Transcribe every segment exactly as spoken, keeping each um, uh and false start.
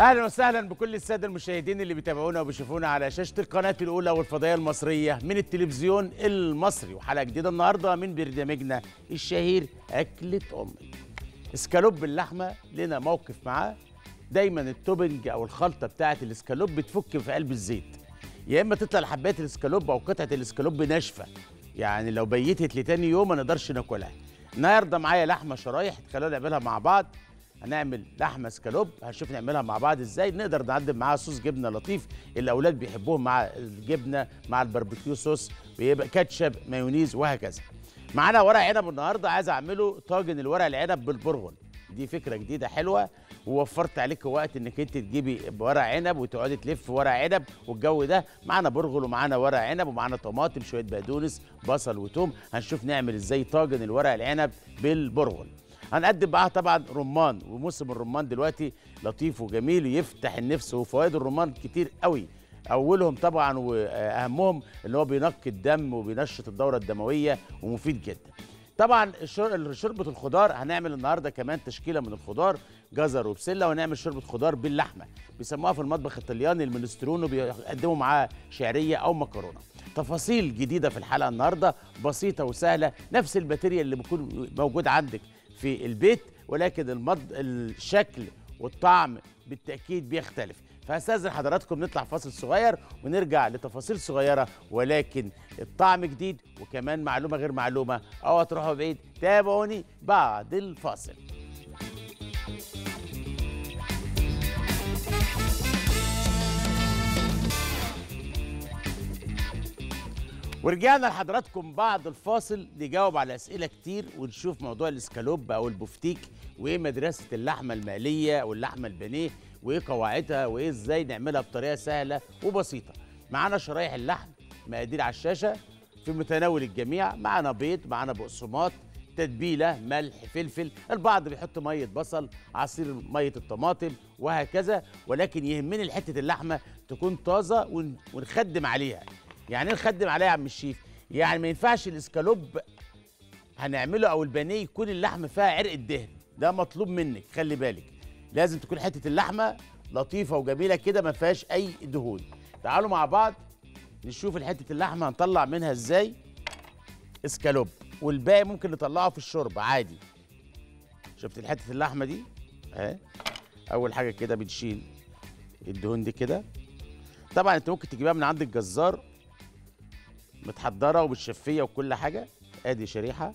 اهلا وسهلا بكل الساده المشاهدين اللي بيتابعونا وبيشوفونا على شاشه القناه الاولى والفضائيه المصريه من التلفزيون المصري، وحلقه جديده النهارده من برنامجنا الشهير اكله امي. اسكالوب باللحمه لنا موقف معاه، دايما التوبنج او الخلطه بتاعه الاسكالوب بتفك في قلب الزيت، يا اما تطلع حبات الاسكالوب او قطعه الاسكالوب ناشفه، يعني لو بيتت لتاني يوم ما نقدرش ناكلها. النهارده معايا لحمه شرايح، خلونا نعملها مع بعض. هنعمل لحمه اسكالوب، هنشوف نعملها مع بعض ازاي. نقدر نقدم معاها صوص جبنه لطيف الاولاد بيحبوهم، مع الجبنه مع الباربيكيو صوص، بيبقى كاتشب مايونيز وهكذا. معانا ورق عنب النهارده، عايز اعمله طاجن الورق العنب بالبرغل، دي فكره جديده حلوه، ووفرت عليك وقت انك انت تجيبي ورق عنب وتقعدي تلف ورق عنب والجو ده. معانا برغل ومعانا ورق عنب ومعانا طماطم، شويه بقدونس، بصل وتوم. هنشوف نعمل ازاي طاجن الورق العنب بالبرغل. هنقدم معاها طبعا رمان، وموسم الرمان دلوقتي لطيف وجميل يفتح النفس، وفوائد الرمان كتير قوي. اولهم طبعا واهمهم اللي هو بينقي الدم وبينشط الدوره الدمويه ومفيد جدا. طبعا شوربه الخضار، هنعمل النهارده كمان تشكيله من الخضار، جزر وبسله، ونعمل شوربه خضار باللحمه، بيسموها في المطبخ الطلياني المينيستروني، بيقدموا معاها شعريه او مكرونه. تفاصيل جديده في الحلقه النهارده، بسيطه وسهله، نفس الماتيريال اللي بيكون موجود عندك في البيت، ولكن المض... الشكل والطعم بالتأكيد بيختلف. فهستأذن حضراتكم نطلع فاصل صغير ونرجع لتفاصيل صغيرة، ولكن الطعم جديد وكمان معلومة غير معلومة. اوعوا تروحوا بعيد، تابعوني بعد الفاصل. ورجعنا لحضراتكم بعد الفاصل نجاوب على اسئله كتير، ونشوف موضوع الاسكالوب او البوفتيك، وايه مدرسه اللحمه المقليه واللحمه البانيه، وايه قواعدها، وايه ازاي نعملها بطريقه سهله وبسيطه. معانا شرايح اللحم، مقادير على الشاشه في متناول الجميع. معانا بيض، معانا بقسماط، تتبيله، ملح، فلفل، البعض بيحط ميه بصل، عصير ميه الطماطم وهكذا. ولكن يهمني حته اللحمه تكون طازه ونخدم عليها. يعني ايه نخدم عليها يا عم الشيف؟ يعني ما ينفعش الاسكالوب هنعمله او البانيه يكون اللحمه فيها عرق الدهن، ده مطلوب منك، خلي بالك. لازم تكون حته اللحمه لطيفه وجميله كده ما فيهاش اي دهون. تعالوا مع بعض نشوف حته اللحمه هنطلع منها ازاي اسكالوب، والباقي ممكن نطلعه في الشرب عادي. شفت حته اللحمه دي؟ اهي. اول حاجه كده بنشيل الدهون دي كده. طبعا انت ممكن تجيبها من عند الجزار متحضره وبالشفيه وكل حاجه. ادي شريحه،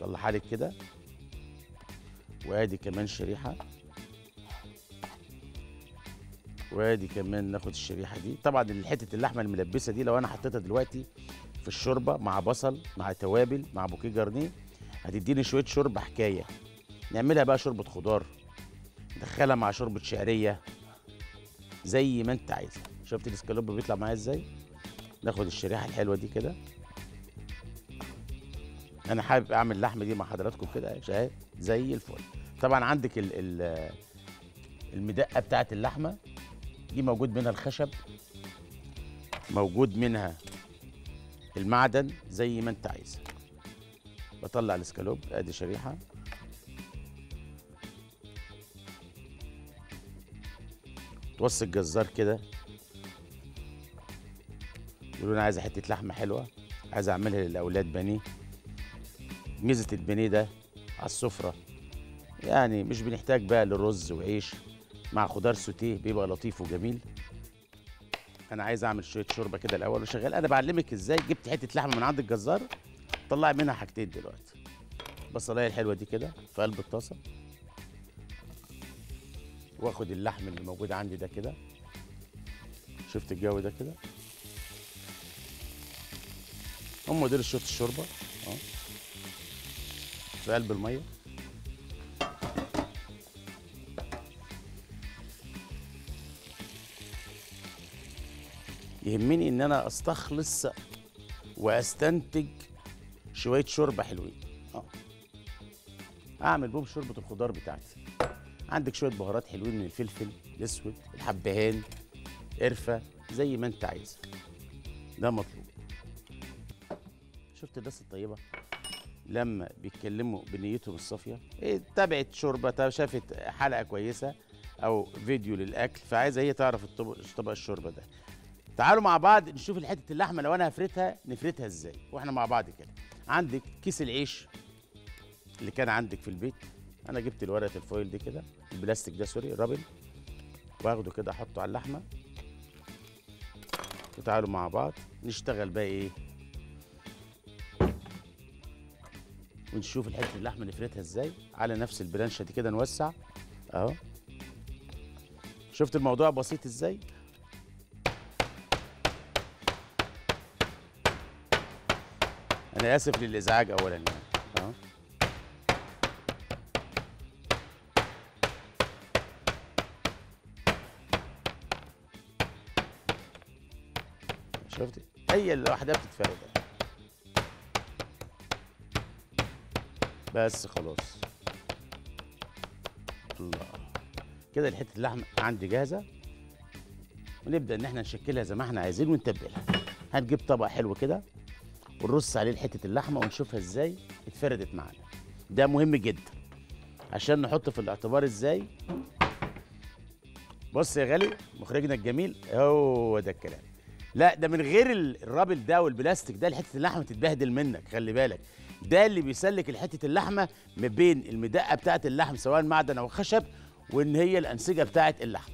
طلعها لك كده، وادي كمان شريحه، وادي كمان. ناخد الشريحه دي. طبعا حته اللحمه الملبسه دي لو انا حطيتها دلوقتي في الشوربه مع بصل مع توابل مع بوكيه جارني هتديني شويه شوربه حكايه. نعملها بقى شوربه خضار، ندخلها مع شوربه شعريه، زي ما انت عايزه. شفت الاسكالوب بيطلع معايا ازاي؟ ناخد الشريحه الحلوه دي كده. انا حابب اعمل اللحمه دي مع حضراتكم كده شايف زي الفل. طبعا عندك ال ال المدقه بتاعه اللحمه دي، موجود منها الخشب، موجود منها المعدن، زي ما انت عايزه. بطلع الاسكالوب، ادي شريحه، توصي الجزار كده يقولوا انا عايزه حته لحمه حلوه، عايز اعملها للاولاد بانيه. ميزه البانيه ده على السفره، يعني مش بنحتاج بقى لرز وعيش مع خضار سوتيه، بيبقى لطيف وجميل. انا عايز اعمل شويه شوربه كده الاول وشغال. انا بعلمك ازاي جبت حته لحمه من عند الجزار طلعي منها حاجتين دلوقتي. البصلايه الحلوه دي كده في قلب الطاسه، واخد اللحم اللي موجود عندي ده كده. شفت الجو ده كده؟ هم دول شوط الشوربه اهو في قلب الميه. يهمني ان انا استخلص واستنتج شويه شوربه حلوين. اه اعمل بهم شوربه الخضار بتاعتي. عندك شويه بهارات حلوين من الفلفل الاسود، الحبهان، قرفه، زي ما انت عايزه، ده مطلوب. شفت الدسة الطيبة؟ لما بيتكلموا بنيتهم الصافيه، تابعت شوربه، شافت حلقه كويسه او فيديو للاكل، فعايزه هي تعرف طبق الشوربه ده. تعالوا مع بعض نشوف حته اللحمه لو انا هفرتها نفرتها ازاي واحنا مع بعض كده. عندك كيس العيش اللي كان عندك في البيت، انا جبت الورقه الفويل دي كده، البلاستيك ده سوري، الرابل، واخده كده احطه على اللحمه. وتعالوا مع بعض نشتغل بقى ايه ونشوف الحته اللحمه نفرتها ازاي على نفس البلانشه دي كده، نوسع اهو. شفت الموضوع بسيط ازاي؟ انا اسف للازعاج اولا يعني. اهو شفت، هي لوحدها بتتفرد بس خلاص. الله كده الحته اللحمه عندي جاهزه، ونبدا ان احنا نشكلها زي ما احنا عايزين ونتبلها. هنجيب طبق حلو كده ونرص عليه حته اللحمه ونشوفها ازاي اتفردت معانا. ده مهم جدا عشان نحط في الاعتبار ازاي. بص يا غالي مخرجنا الجميل، هو ده الكلام. لا ده من غير الرابل ده والبلاستيك ده حته اللحمه تتبهدل منك، خلي بالك. ده اللي بيسلك حته اللحمه ما بين المدقه بتاعه اللحم سواء معدن او خشب، وان هي الانسجه بتاعه اللحم.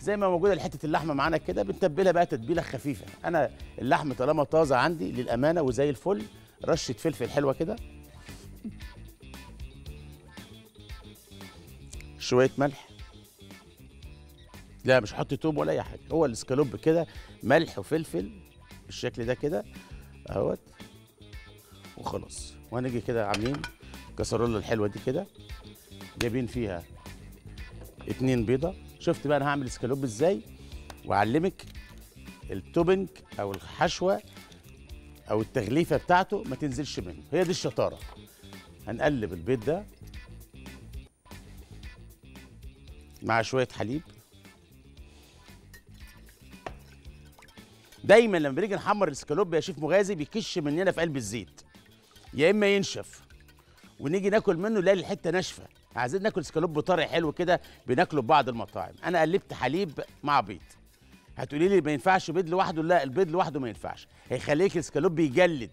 زي ما موجوده حته اللحمه معانا كده بنتبلها بقى تتبيله خفيفه. انا اللحم طالما طازه عندي للامانه وزي الفل، رشه فلفل حلوه كده، شويه ملح، لا مش هحط توم ولا اي حاجه، هو الاسكالوب كده ملح وفلفل بالشكل ده كده اهوت وخلاص. وهنيجي كده عاملين الكسرولة الحلوه دي كده، جايبين فيها اتنين بيضه. شفت بقى انا هعمل اسكالوب ازاي واعلمك التوبنج او الحشوه او التغليفه بتاعته ما تنزلش منه، هي دي الشطاره. هنقلب البيض ده مع شويه حليب. دايما لما بنيجي نحمر الاسكالوب يا شيف مغازي بيكش مننا في قلب الزيت، يا اما ينشف ونيجي ناكل منه نلاقي الحته ناشفه. عايزين ناكل اسكالوب طري حلو كده بناكله ببعض المطاعم. انا قلبت حليب مع بيض. هتقولي لي ما ينفعش بيض لوحده؟ لا البيض لوحده ما ينفعش، هيخليك الاسكالوب بيجلد،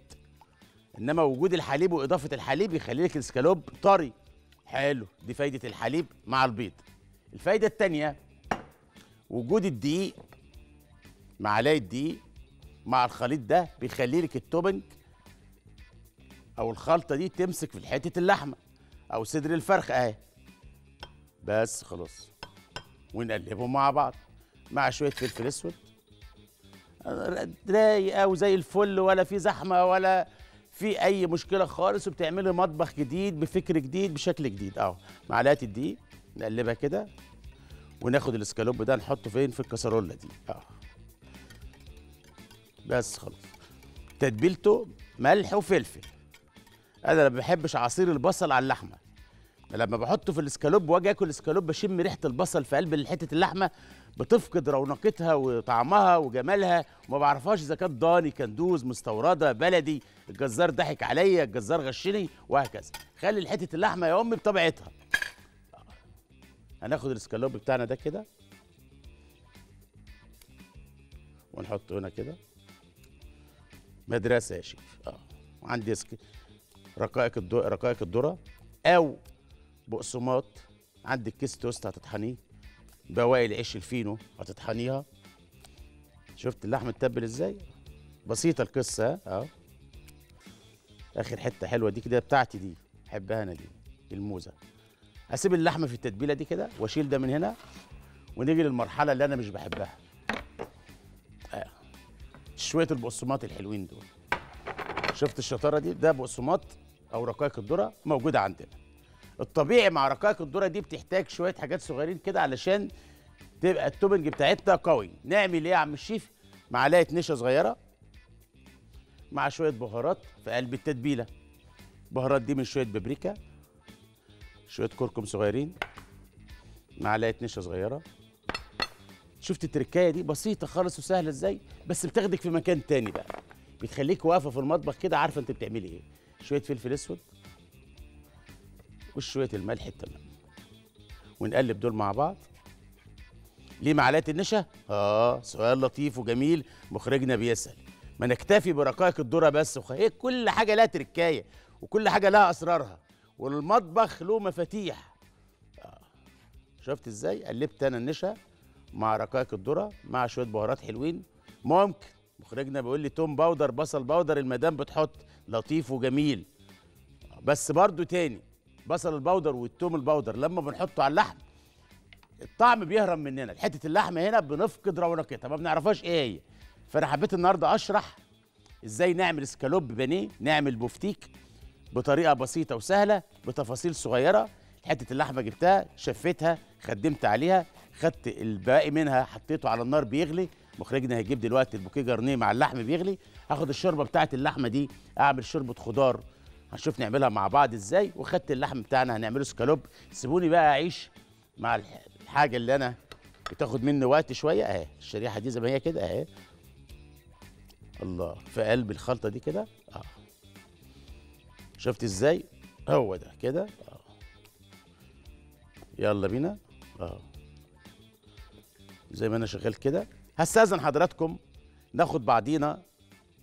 انما وجود الحليب واضافه الحليب يخليك الاسكالوب طري حلو. دي فايده الحليب مع البيض. الفايده الثانيه وجود الدقيق، معلقه دقيق مع الخليط ده بيخلي لك التوبنج او الخلطه دي تمسك في حته اللحمه او صدر الفرخ اهي بس خلاص. ونقلبهم مع بعض مع شويه فلفل اسود رايقه وزي الفل، ولا في زحمه ولا في اي مشكله خالص، وبتعملي مطبخ جديد بفكر جديد بشكل جديد اهو. معلقه الدقيق نقلبها كده، وناخد الاسكالوب ده نحطه فين؟ في الكسرولة دي اهو بس خلاص. تتبيلته ملح وفلفل. انا ما بحبش عصير البصل على اللحمه، لما بحطه في الاسكالوب واجي اكل الاسكالوب بشم ريحه البصل في قلب حته اللحمه، بتفقد رونقتها وطعمها وجمالها، وما بعرفهاش اذا كانت ضاني كندوز مستورده بلدي، الجزار ضحك عليا، الجزار غشني، وهكذا. خلي حته اللحمه يا امي بطبيعتها. هناخد الاسكالوب بتاعنا ده كده ونحطه هنا كده. مدرسه يا شيف. اه وعندي اسك رقائق الدو... رقائق الذره او بقسماط. عندك كيس توست هتطحنيه، بواقي العيش الفينو هتطحنيها. شفت اللحمه تتبل ازاي؟ بسيطه القصه اهو. اخر حته حلوه دي كده بتاعتي دي، احبها انا دي، الموزه. اسيب اللحمه في التتبيله دي كده واشيل ده من هنا، ونيجي للمرحله اللي انا مش بحبها. آه. شويه البقسماط الحلوين دول. شفت الشطاره دي؟ ده بقسماط او رقائق الذره موجوده عندنا. الطبيعي مع رقائق الذره دي بتحتاج شويه حاجات صغيرين كده علشان تبقى التوبنج بتاعتنا قوي. نعمل ايه يا عم الشيف؟ معلقه نشا صغيره مع شويه بهارات في قلب التتبيله. البهارات دي من شويه بابريكا، شويه كركم صغيرين، معلقه نشا صغيره. شفت التركايه دي بسيطه خالص وسهله ازاي، بس بتاخدك في مكان تاني بقى، بتخليك واقفه في المطبخ كده عارفه انت بتعملي ايه. شويه فلفل اسود وشويه الملح التمام، ونقلب دول مع بعض. ليه معلقه النشا؟ اه سؤال لطيف وجميل مخرجنا بيسال. ما نكتفي برقائق الذره بس وخ... هي كل حاجه لها تركايه وكل حاجه لها اسرارها، والمطبخ له مفاتيح. آه. شفت ازاي؟ قلبت انا النشا مع رقائق الذره مع شويه بهارات حلوين. ممكن مخرجنا بيقول لي توم باودر، بصل باودر، المدام بتحط، لطيف وجميل. بس برضو تاني، بصل الباودر والتوم الباودر لما بنحطه على اللحم الطعم بيهرب مننا، حته اللحم هنا بنفقد رونقتها، ما بنعرفهاش ايه هي. فانا حبيت النهارده اشرح ازاي نعمل اسكالوب بانيه، نعمل بوفتيك بطريقه بسيطه وسهله بتفاصيل صغيره. حته اللحمه جبتها شفتها خدمت عليها، خدت الباقي منها حطيته على النار بيغلي. مخرجنا هيجيب دلوقتي البوكيه جارني مع اللحم بيغلي. هاخد الشوربه بتاعت اللحمه دي اعمل شوربه خضار، هنشوف نعملها مع بعض ازاي. وخدت اللحم بتاعنا هنعمله اسكالوب. سيبوني بقى اعيش مع الحاجه اللي انا بتاخد مني وقت شويه. اهي الشريحه دي زي ما هي كده اهي، الله، في قلب الخلطه دي كده. اه شفت ازاي؟ هو ده كده. اه يلا بينا. اه زي ما انا شغال كده. هستأذن حضراتكم ناخد بعضينا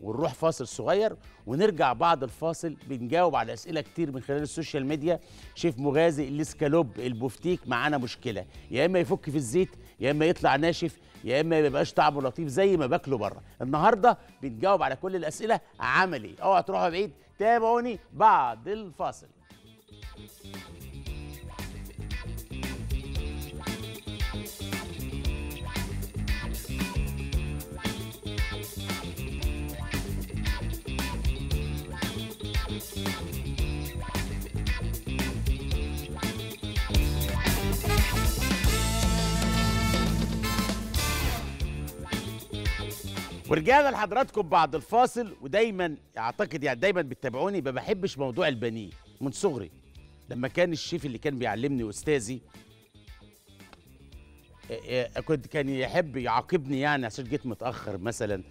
ونروح فاصل صغير، ونرجع بعد الفاصل بنجاوب على اسئله كتير من خلال السوشيال ميديا. شيف مغازي، الاسكالوب، البوفتيك معانا مشكله، يا اما يفك في الزيت، يا اما يطلع ناشف، يا اما ما يبقاش طعمه لطيف زي ما باكله بره. النهارده بنجاوب على كل الاسئله عملي، اوعوا تروحوا بعيد، تابعوني بعد الفاصل. ورجعنا لحضراتكم بعد الفاصل. ودايما اعتقد يعني دايما بتتابعوني، ما بحبش موضوع البانيه من صغري. لما كان الشيف اللي كان بيعلمني واستاذي كنت كان يحب يعاقبني يعني عشان جيت متاخر مثلا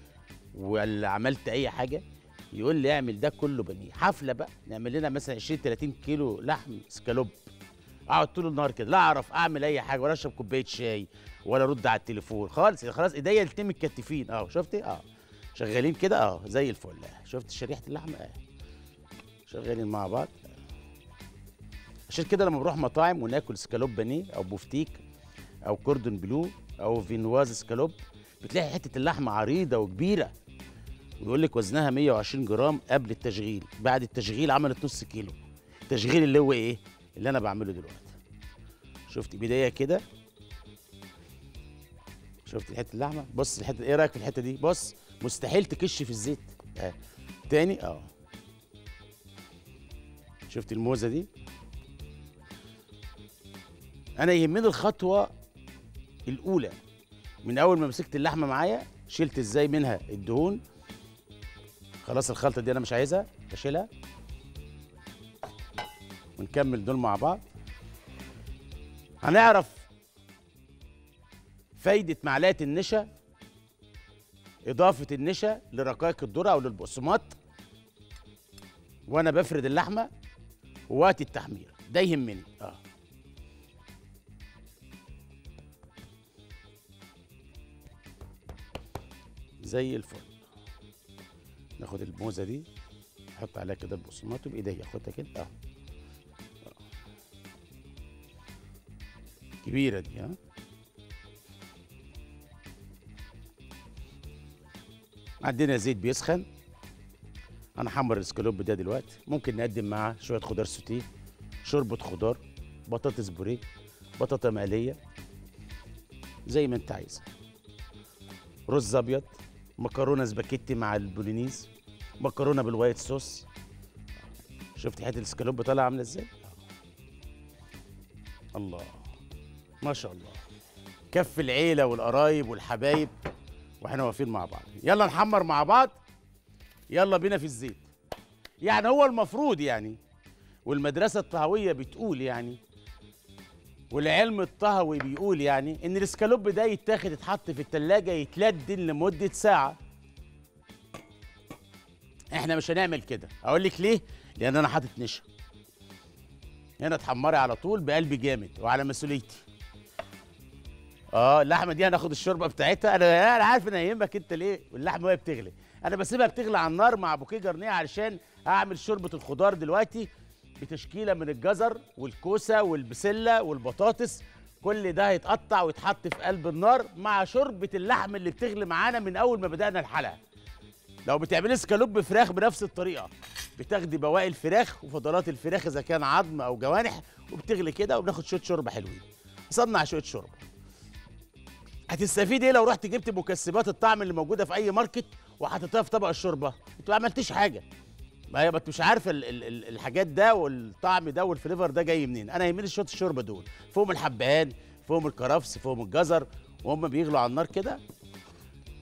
ولا عملت اي حاجه، يقول لي اعمل ده كله بانيه. حفله بقى نعمل لنا مثلا عشرين تلاتين كيلو لحم اسكالوب. اقعد طول النهار كده لا اعرف اعمل اي حاجه، ولا اشرب كوبايه شاي، ولا ارد على التليفون خالص. خلاص ايديا الاتنين متكتفين. اه شفتي؟ اه شغالين كده. اه زي الفل. شفت شريحه اللحمه؟ اه شغالين مع بعض. عشان كده لما بروح مطاعم وناكل اسكالوب بانيه او بوفتيك او كوردون بلو او فينواز اسكالوب، بتلاقي حته اللحمه عريضه وكبيره، ويقول لك وزنها مية وعشرين جرام قبل التشغيل، بعد التشغيل عملت نص كيلو. التشغيل اللي هو ايه؟ اللي انا بعمله دلوقتي. شفت بدايه كده؟ شفت حته اللحمه؟ بص الحته، ايه رايك في الحته دي؟ بص مستحيل تكش في الزيت. آه. تاني. اه شفت الموزه دي؟ انا يهمني الخطوه الاولى، من اول ما مسكت اللحمه معايا شلت ازاي منها الدهون. خلاص الخلطه دي انا مش عايزها، بشيلها ونكمل دول مع بعض. هنعرف فايدة معلقة النشا، إضافة النشا لرقائق الذرة أو للبقسماط، وأنا بفرد اللحمة، ووقت التحمير، ده يهمني. آه. زي الفل. ناخد الموزة دي نحط عليها كده البقسماط وبإيديا أخدها كده. آه. كبيرة دي. ها عندنا زيت بيسخن، هنحمر الاسكالوب ده دلوقتي. ممكن نقدم معاه شوية خضار سوتيه، شوربة خضار، بطاطس بوريه، بطاطا مقلية زي ما انت عايزها، رز ابيض، مكرونة سباكيتي مع البولينيز، مكرونة بالوايت صوص. شفت حتة الاسكالوب طالعة عاملة ازاي؟ الله ما شاء الله، كف العيلة والقرايب والحبايب واحنا واقفين مع بعض. يلا نحمر مع بعض، يلا بينا في الزيت. يعني هو المفروض يعني، والمدرسة الطهوية بتقول يعني، والعلم الطهوي بيقول يعني إن الاسكالوب ده يتاخد يتحط في التلاجة يتلدن لمدة ساعة. إحنا مش هنعمل كده، أقول لك ليه؟ لان انا حاطط نشا هنا. اتحمري على طول بقلبي جامد وعلى مسؤوليتي. اه اللحمه دي هناخد الشوربه بتاعتها. انا انا عارف ان يهمك انت ليه واللحمه وهي بتغلي. انا بسيبها بتغلي على النار مع بوكيه جارني علشان اعمل شوربه الخضار دلوقتي بتشكيله من الجزر والكوسه والبسله والبطاطس. كل ده هيتقطع ويتحط في قلب النار مع شوربه اللحم اللي بتغلي معانا من اول ما بدانا الحلقه. لو بتعملي اسكالوب فراخ بنفس الطريقه، بتاخدي بواقي الفراخ وفضلات الفراخ اذا كان عظم او جوانح وبتغلي كده وبناخد شويه شوربه حلوين. صنع شويه شوربه. هتستفيدي ايه لو رحت جبت مكسبات الطعم اللي موجوده في اي ماركت وحطيتها في طبق الشوربه؟ انت ما عملتيش حاجه. ما هي مش عارفه الحاجات ده والطعم ده والفليفر ده جاي منين. انا يهمني شويه الشوربه دول، فوقهم الحبهان، فوقهم الكرفس، فوقهم الجزر، وهم بيغلوا على النار كده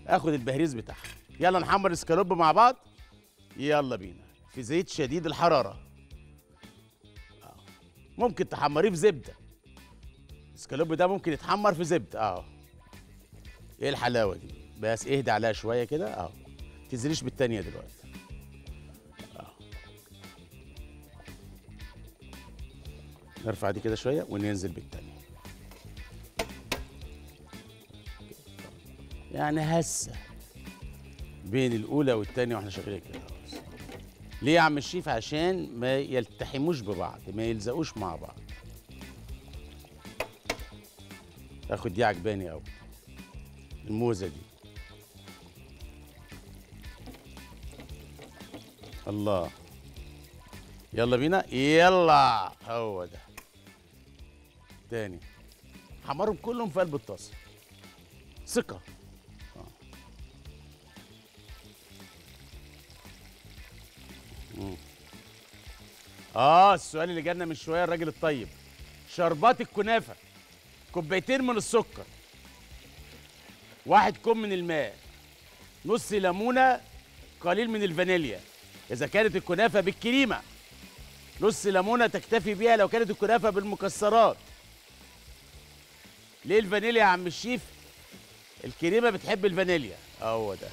اخد البهريز بتاعها. يلا نحمر اسكالوب مع بعض. يلا بينا. في زيت شديد الحراره. ممكن تحمريه في زبده. الاسكالوب ده ممكن يتحمر في زبده. اه ايه الحلاوه دي؟ بس اهدى عليها شويه كده. اه ما تنزليش بالثانيه دلوقتي. نرفع دي كده شويه وننزل بالتانيه. يعني هسه بين الاولى والتانيه واحنا شغالين كده. ليه يا عم الشيف؟ عشان ما يلتحموش ببعض، ما يلزقوش مع بعض. اخد دي عجباني قوي الموزه دي. الله. يلا بينا. يلا هو ده تاني. حمرهم كلهم في قلب الطاسه ثقه. آه. اه السؤال اللي جالنا من شويه الراجل الطيب، شربات الكنافه كوبايتين من السكر، واحد كوب من الماء، نص ليمونه، قليل من الفانيليا اذا كانت الكنافه بالكريمه، نص ليمونه تكتفي بيها لو كانت الكنافه بالمكسرات. ليه الفانيليا يا عم الشيف؟ الكريمه بتحب الفانيليا. اهو ده.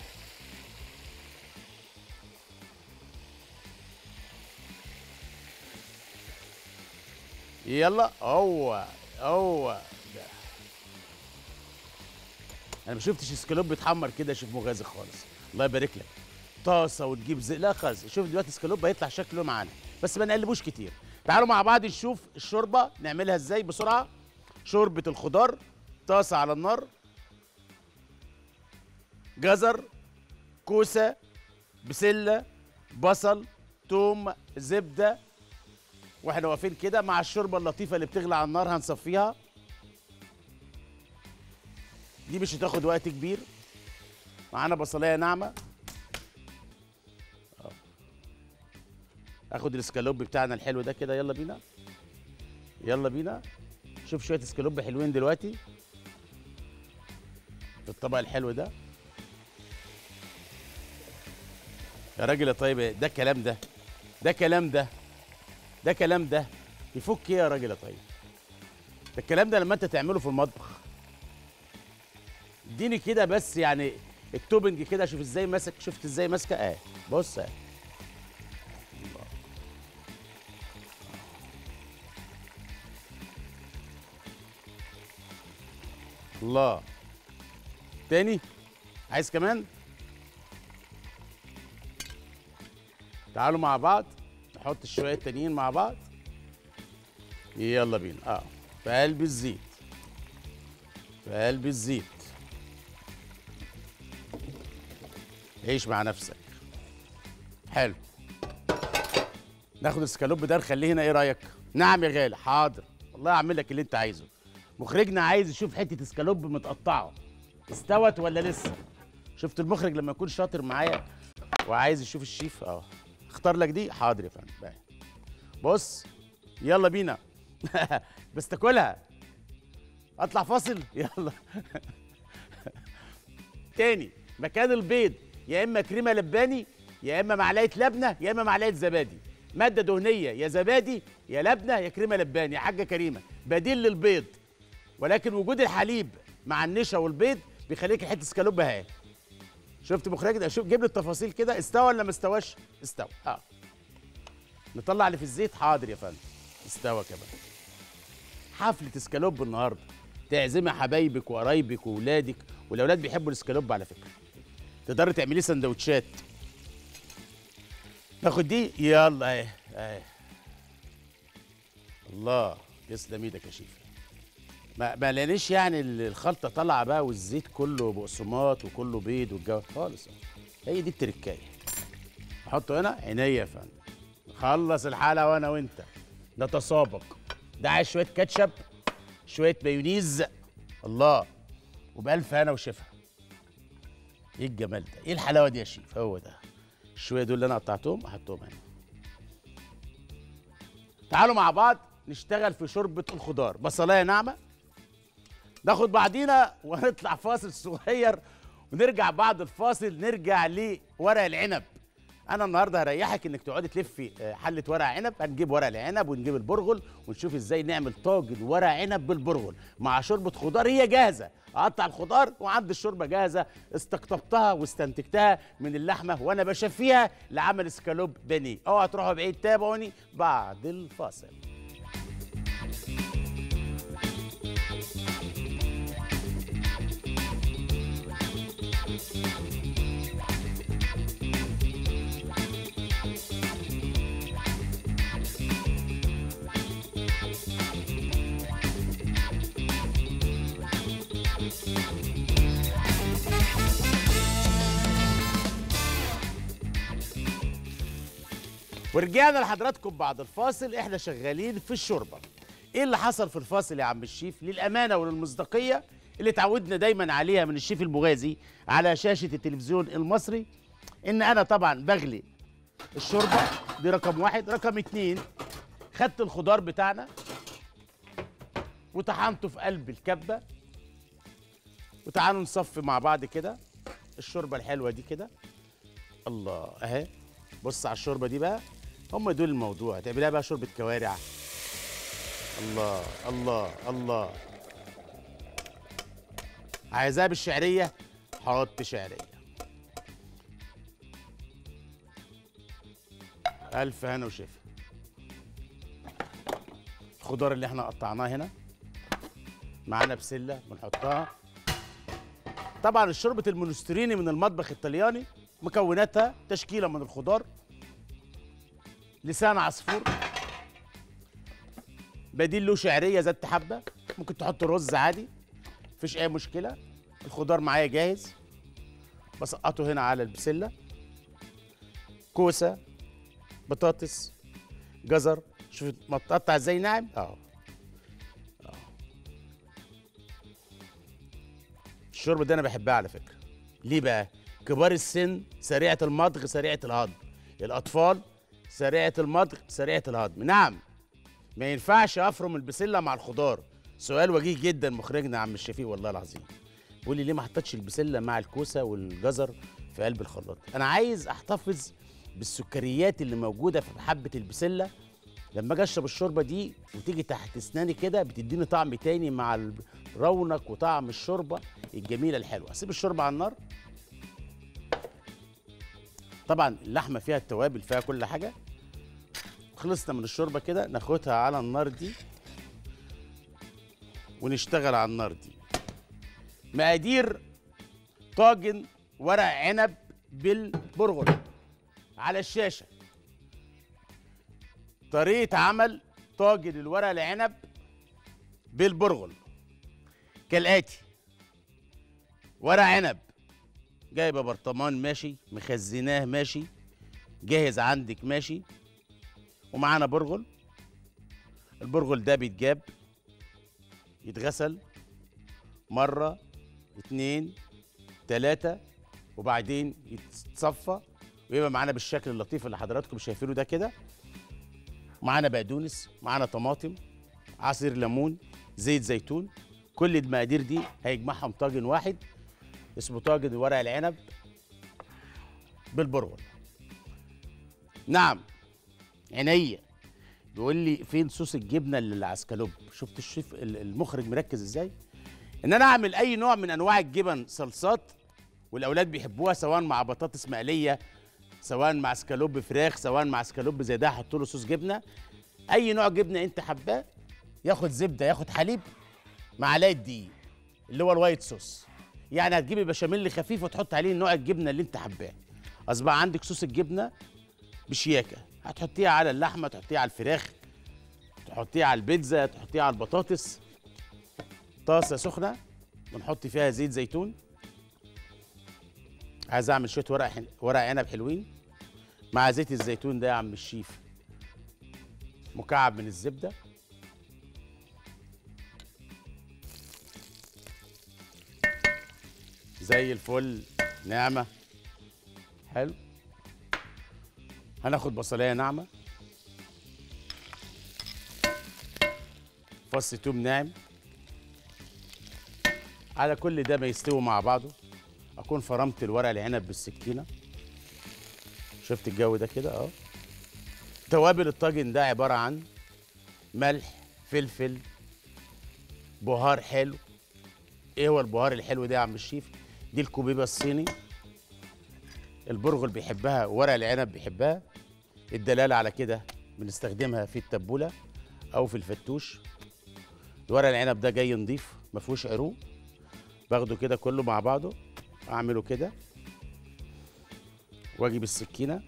يلا هو هو ده. انا ما شفتش اسكالوب بيتحمر كده شيف مغازي خالص. الله يبارك لك. طاسه وتجيب زي لا خالص. شوف دلوقتي اسكالوب هيطلع شكله معانا بس ما نقلبوش كتير. تعالوا مع بعض نشوف الشوربه نعملها ازاي بسرعه. شوربه الخضار، طاسه على النار، جزر، كوسه، بسله، بصل، توم، زبده. واحنا واقفين كده مع الشوربه اللطيفه اللي بتغلي على النار هنصفيها. دي مش هتاخد وقت كبير. معانا بصلايه ناعمه. اخد الاسكالوب بتاعنا الحلو ده كده. يلا بينا يلا بينا. شوف شويه اسكالوب حلوين دلوقتي في الطبق الحلو ده. يا راجل يا طيب ده كلام ده ده كلام ده ده كلام ده يفك ايه يا راجل يا طيب؟ ده الكلام ده لما انت تعمله في المطبخ. اديني كده بس يعني التوبنج كده. شوف ازاي ماسك. شفت ازاي ماسكه؟ اه بص اه الله. تاني عايز كمان. تعالوا مع بعض نحط الشوية التانيين مع بعض. يلا بينا. اه في قلب الزيت في قلب الزيت. عيش مع نفسك. حلو. ناخد الاسكالوب ده نخليه هنا. ايه رأيك؟ نعم يا غالي. حاضر والله اعمل لك اللي انت عايزه. مخرجنا عايز يشوف حته اسكالوب متقطعه استوت ولا لسه. شفت المخرج لما يكون شاطر معايا وعايز يشوف الشيف. اه اختار لك دي. حاضر يا فندم. بص يلا بينا. بس تاكلها. اطلع فاصل يلا. تاني مكان البيض يا اما كريمه لباني يا اما معلقه لبنه يا اما معلقه زبادي. ماده دهنيه يا زبادي يا لبنه يا كريمه لباني يا حاجه كريمه. بديل للبيض، ولكن وجود الحليب مع النشا والبيض بيخليك حته اسكالوب هاي. شفت مخرجنا؟ شوف جيب لي التفاصيل كده. استوى ولا ما استواش؟ استوى. اه نطلع اللي في الزيت. حاضر يا فندم، استوى كمان. حفلة اسكالوب النهارده، تعزمي حبايبك وقرايبك واولادك، والاولاد بيحبوا الاسكالوب على فكره. تقدري تعمليه سندوتشات. ناخد دي، يلا اهي اهي. الله تسلم ايدك يا شيخ. ما ما لقيناش يعني الخلطه طالعه بقى، والزيت كله بقسماط وكله بيض والجو خالص. هي دي التركايه. احطه هنا عينيا يا فندم. نخلص الحلقه وانا وانت نتسابق. ده عايز شويه كاتشب، شويه مايونيز، الله، وبألف هنا وشفا. ايه الجمال ده؟ ايه الحلاوه دي يا شيف؟ هو ده شويه دول اللي انا قطعتهم احطهم هنا. تعالوا مع بعض نشتغل في شوربه الخضار، بصلايه ناعمه. ناخد بعضينا ونطلع فاصل صغير، ونرجع بعد الفاصل نرجع لورق العنب. انا النهارده هريحك انك تقعدي تلفي حله ورق عنب. هنجيب ورق العنب ونجيب البرغل ونشوف ازاي نعمل طاجن ورق عنب بالبرغل مع شوربه خضار. هي جاهزه، اقطع الخضار وعندي الشوربه جاهزه، استقطبتها واستنتجتها من اللحمه وانا بشفيها لعمل اسكالوب بني. اوعى تروحوا بعيد، تابعوني بعد الفاصل. ورجعنا لحضراتكم بعد الفاصل. احنا شغالين في الشوربه. ايه اللي حصل في الفاصل يا عم الشيف؟ للامانه وللمصداقيه اللي اتعودنا دايما عليها من الشيف المغازي على شاشه التلفزيون المصري، ان انا طبعا بغلي الشوربه دي رقم واحد. رقم اتنين، خدت الخضار بتاعنا وطحنته في قلب الكبه. وتعالوا نصفي مع بعض كده الشوربه الحلوه دي كده. الله اهي، بص على الشوربه دي بقى. هم دول الموضوع، هتعملها بقى شوربه كوارع. الله الله الله. عايزاها بالشعريه، حط شعريه. الف هنا وشفا. الخضار اللي احنا قطعناه هنا معانا، بسله بنحطها. طبعا شوربه المينيستروني من المطبخ الطلياني، مكوناتها تشكيله من الخضار، لسان عصفور، بديل له شعريه زادت حبه، ممكن تحط رز عادي مفيش اي مشكله. الخضار معايا جاهز، بسقطه هنا على البسله. كوسه، بطاطس، جزر. شوف متقطع ازاي ناعم اهو. الشوربه دي انا بحبها على فكره. ليه بقى؟ كبار السن سريعه المضغ سريعه الهضم، الاطفال سريعه المضغ سريعه الهضم. نعم، ما ينفعش افرم البسله مع الخضار. سؤال وجيه جدا مخرجنا عم الشفيق والله العظيم، بيقول لي ليه ما حطيتش البسله مع الكوسه والجزر في قلب الخلاط؟ انا عايز احتفظ بالسكريات اللي موجوده في حبه البسله. لما اجي اشرب الشوربه دي وتيجي تحت اسناني كده، بتديني طعم تاني مع رونق وطعم الشوربه الجميله الحلوه. اسيب الشوربه على النار. طبعا اللحمه فيها التوابل، فيها كل حاجه. خلصنا من الشوربه كده، ناخدها على النار دي ونشتغل على النار دي. مقادير طاجن ورق عنب بالبرغل على الشاشه. طريقه عمل طاجن الورق العنب بالبرغل كالاتي. ورق عنب جايبه برطمان ماشي، مخزناه ماشي، جاهز عندك ماشي. ومعانا برغل. البرغل ده بيتجاب يتغسل مره اتنين تلاته، وبعدين يتصفى ويبقى معانا بالشكل اللطيف اللي حضراتكم شايفينه ده كده. معانا بقدونس، معانا طماطم، عصير ليمون، زيت زيتون. كل المقادير دي هيجمعهم طاجن واحد اسمه طاجن ورق العنب بالبرغل. نعم عينيا. بيقول لي فين صوص الجبنه اللي على اسكالوب؟ شفت الشيف المخرج مركز ازاي؟ ان انا اعمل اي نوع من انواع الجبن صلصات، والاولاد بيحبوها، سواء مع بطاطس مقليه، سواء مع اسكالوب فراخ سواء مع اسكالوب زي ده، حط له صوص جبنه، اي نوع جبنه انت حباه، ياخد زبده ياخد حليب، معلقه دقيق اللي هو الوايت صوص. يعني هتجيب البشاميل خفيف وتحط عليه نوع الجبنه اللي انت حباه. اصبح عندك صوص الجبنه بشياكه، هتحطيها على اللحمه، تحطيها على الفراخ، تحطيها على البيتزا، تحطيها على البطاطس. طاسه سخنه ونحط فيها زيت زيتون، عايز اعمل شويه ورق حن... ورق عنب حلوين مع زيت الزيتون ده يا عم الشيف، مكعب من الزبده، زي الفل ناعمه. حلو، هناخد بصلايه ناعمه، فص توم ناعم. على كل ده ما يستووا مع بعضه اكون فرمت الورق العنب بالسكينه. شفت الجو ده كده اهو. توابل الطاجن ده عباره عن ملح، فلفل، بهار حلو. ايه هو البهار الحلو ده يا عم الشيف؟ دي الكوبيبه الصيني، البرغل بيحبها وورق العنب بيحبها، الدلاله على كده بنستخدمها في التبوله او في الفتوش. ورق العنب ده جاي نضيف ما فيهوش عروق، باخده كده كله مع بعضه، اعمله كده واجيب السكينه،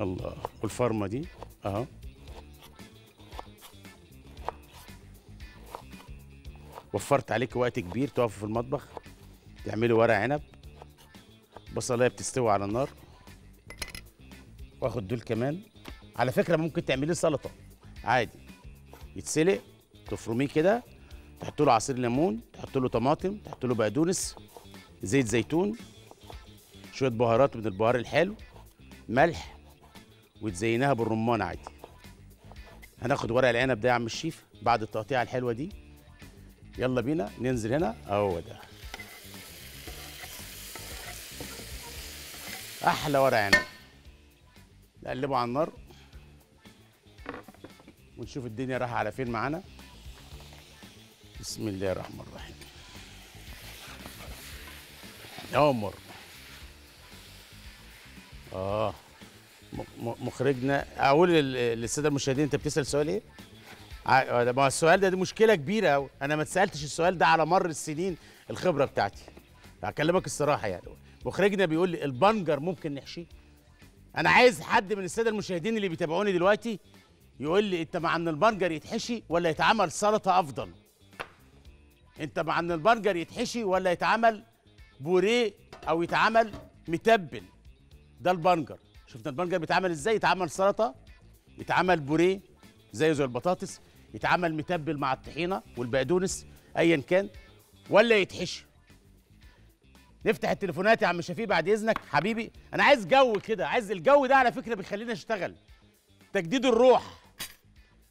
الله، والفرمه دي اهو، وفرت عليك وقت كبير تقف في المطبخ تعملي ورق عنب. بصلايه بتستوي على النار، واخد دول كمان. على فكره ممكن تعمليه سلطه عادي، يتسلق تفرميه كده، تحط له عصير ليمون، تحط له طماطم، تحط له بقدونس، زيت زيتون، شويه بهارات من البهار الحلو، ملح، وتزينها بالرمان عادي. هناخد ورق العنب ده يا عم الشيف بعد التقطيعه الحلوه دي، يلا بينا ننزل هنا اهو. ده احلى ورق عنب، نقلبه على النار ونشوف الدنيا رايحه على فين معانا. بسم الله الرحمن الرحيم. يا عمر اه مخرجنا، اقول للساده المشاهدين انت بتسال سؤال ايه؟ ما السؤال ده دي مشكله كبيره قوي، انا ما اتسالتش السؤال ده على مر السنين الخبره بتاعتي. هكلمك الصراحه يعني، مخرجنا بيقول لي البنجر ممكن نحشيه. انا عايز حد من الساده المشاهدين اللي بيتابعوني دلوقتي يقول لي انت مع ان البنجر يتحشي ولا يتعمل سلطه افضل؟ انت مع ان البرجر يتحشي ولا يتعمل بوريه او يتعمل متبل؟ ده البرجر. شفنا البرجر بيتعمل ازاي؟ يتعمل سلطه، يتعمل بوريه زيه زي البطاطس، يتعمل متبل مع الطحينه والبقدونس ايا كان، ولا يتحشي. نفتح التليفونات يا عم شفيق بعد اذنك حبيبي، انا عايز جو كده، عايز الجو ده على فكره بيخليني اشتغل، تجديد الروح.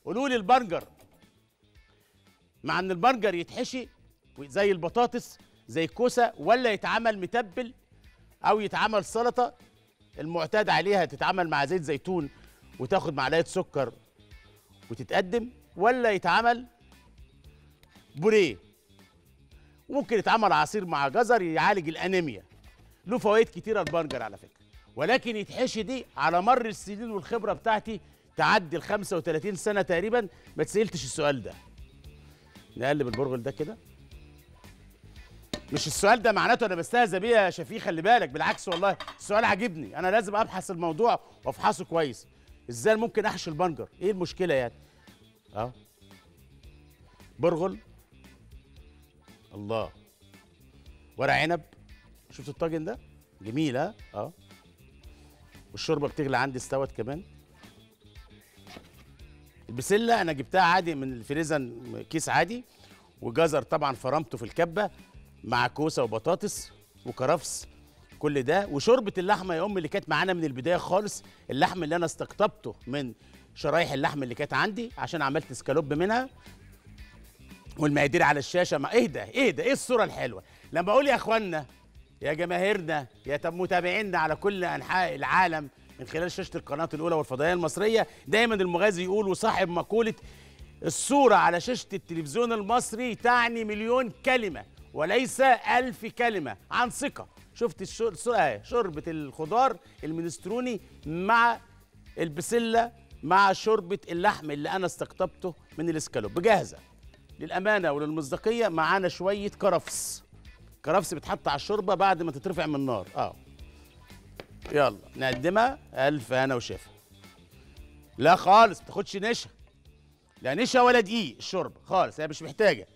قولوا لي البرجر مع ان البرجر يتحشي زي البطاطس زي الكوسه، ولا يتعمل متبل او يتعمل سلطه المعتاد عليها، تتعمل مع زيت زيتون وتاخد معلقه سكر وتتقدم، ولا يتعمل بوريه ممكن يتعمل عصير مع جزر يعالج الانيميا. له فوائد كتيره البرجر على فكره، ولكن يتحشي دي على مر السنين والخبره بتاعتي تعدي ال خمسة وتلاتين سنه تقريبا ما اتسالتش السؤال ده. نقلب البرغل ده كده، مش السؤال ده معناته انا بستهزأ بيه يا شفيق، خلي بالك، بالعكس والله السؤال عاجبني، انا لازم ابحث الموضوع وافحصه كويس. ازاي ممكن احشي البنجر؟ ايه المشكله يعني؟ اه برغل، الله، ورق عنب، شفت الطاجن ده جميل ها؟ اه والشوربه بتغلي عندي، استوت كمان. البسله انا جبتها عادي من الفريزر، كيس عادي، وجزر طبعا فرمته في الكبه مع كوسه وبطاطس وكرفس، كل ده، وشوربه اللحمه يا ام اللي كانت معانا من البدايه خالص، اللحم اللي انا استقطبته من شرايح اللحم اللي كانت عندي عشان عملت اسكالوب منها. والمقادير على الشاشه. مع ايه ده؟ ايه ده؟ ايه الصوره الحلوه؟ لما اقول يا اخواننا يا جماهيرنا يا متابعينا على كل انحاء العالم من خلال شاشة القناة الأولى والفضائية المصرية، دايما المغازي يقول وصاحب مقولة الصورة على شاشة التلفزيون المصري تعني مليون كلمة وليس ألف كلمة، عن ثقة. شفت الشوربه شوربه الخضار المينيستروني مع البسله مع شوربه اللحم اللي انا استقطبته من الاسكالوب جاهزه للامانه وللمصداقيه. معانا شويه كرفس، كرفس بتحط على الشوربه بعد ما تترفع من النار. اه يلا نقدمها. الف هنا وشفا. لا خالص ما تاخدش نشا، لا نشا ولا دقيق، الشوربه خالص هي مش محتاجه.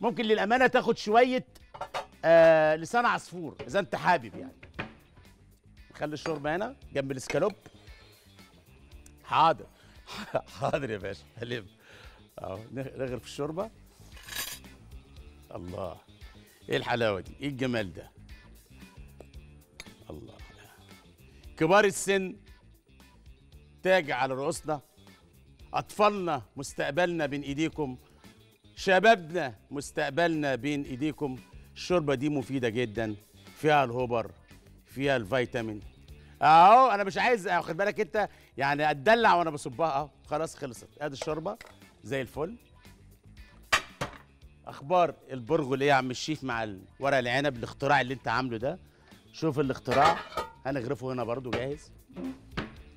ممكن للامانه تاخد شويه آه لسان عصفور اذا انت حابب يعني. نخلي الشوربه هنا جنب الاسكالوب. حاضر حاضر يا باشا هلم. اهو نغرف الشوربه. الله ايه الحلاوه دي، ايه الجمال ده. الله. كبار السن تاج على رؤوسنا، اطفالنا مستقبلنا بين ايديكم، شبابنا مستقبلنا بين ايديكم. الشوربه دي مفيده جدا، فيها الهوبر، فيها الفيتامين. اهو انا مش عايز اخد بالك انت يعني اتدلع وانا بصبها. اهو خلاص خلصت، ادي الشوربه زي الفل. اخبار البرغل ايه يا عم الشيف مع ورق العنب، الاختراع اللي انت عامله ده؟ شوف الاختراع، هنغرفه هنا برضو جاهز.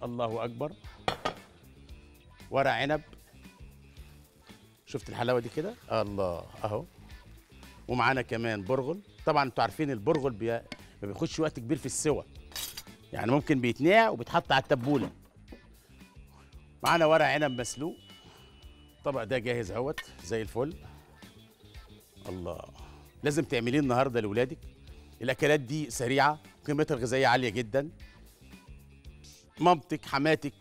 الله اكبر. ورق عنب، شفت الحلاوه دي كده. الله اهو. ومعانا كمان برغل. طبعا انتوا عارفين البرغل بي... ما بياخدش وقت كبير في السوى، يعني ممكن بيتنقع وبيتحط على التبوله. معانا ورق عنب مسلوق، الطبق ده جاهز اهوت زي الفل. الله. لازم تعمليه النهارده لاولادك، الاكلات دي سريعه، قيمتها الغذائيه عاليه جدا. مامتك حماتك،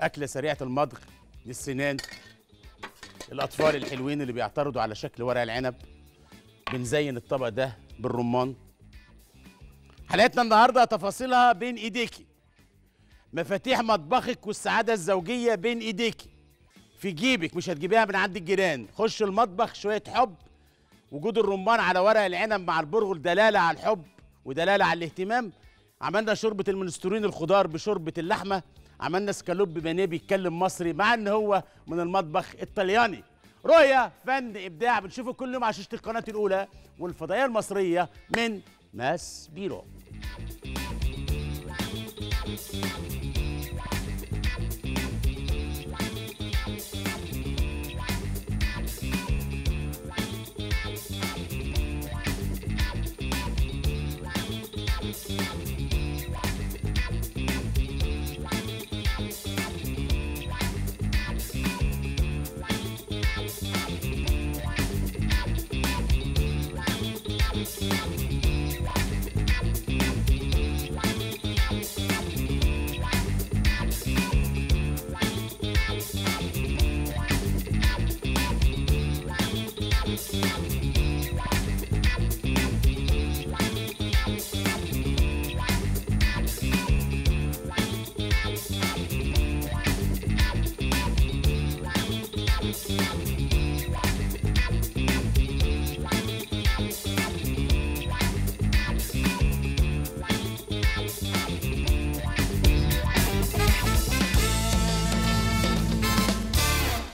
اكله سريعه المضغ للسنان. الاطفال الحلوين اللي بيعترضوا على شكل ورق العنب، بنزين الطبق ده بالرمان. حلقتنا النهارده تفاصيلها بين ايديكي، مفاتيح مطبخك والسعاده الزوجيه بين ايديكي، في جيبك مش هتجيبيها من عند الجيران. خش المطبخ، شويه حب. وجود الرمان على ورق العنب مع البرغل دلاله على الحب ودلاله على الاهتمام. عملنا شوربه المينيستروني الخضار بشوربه اللحمه، عملنا اسكالوب بمانيه بيتكلم مصري مع ان هو من المطبخ الطلياني. رؤيه، فن، ابداع، بنشوفه كل يوم على شاشه القناه الاولى والفضائيه المصريه من ماسبيرو.